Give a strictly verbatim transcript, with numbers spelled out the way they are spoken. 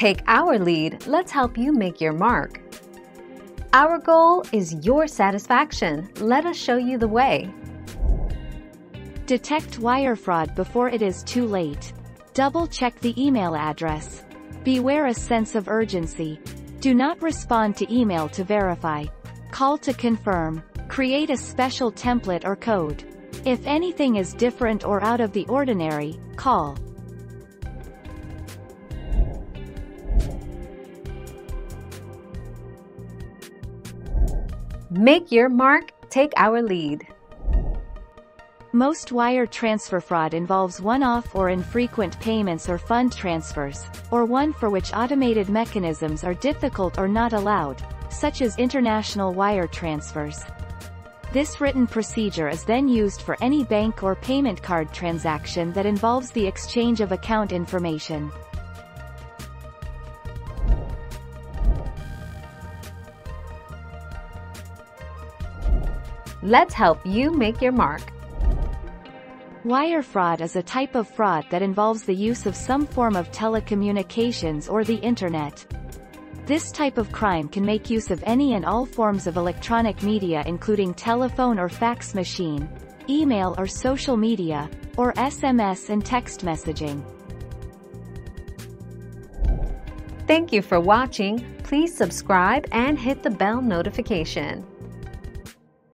Take our lead, let's help you make your mark. Our goal is your satisfaction. Let us show you the way. Detect wire fraud before it is too late. Double-check the email address. Beware a sense of urgency. Do not respond to email to verify. Call to confirm. Create a special template or code. If anything is different or out of the ordinary, call. Make your mark, take our lead. Most wire transfer fraud involves one-off or infrequent payments or fund transfers, or one for which automated mechanisms are difficult or not allowed, such as international wire transfers. This written procedure is then used for any bank or payment card transaction that involves the exchange of account information. Let's help you make your mark. Wire fraud is a type of fraud that involves the use of some form of telecommunications or the internet. This type of crime can make use of any and all forms of electronic media, including telephone or fax machine, email or social media, or S M S and text messaging. Thank you for watching. Please subscribe and hit the bell notification.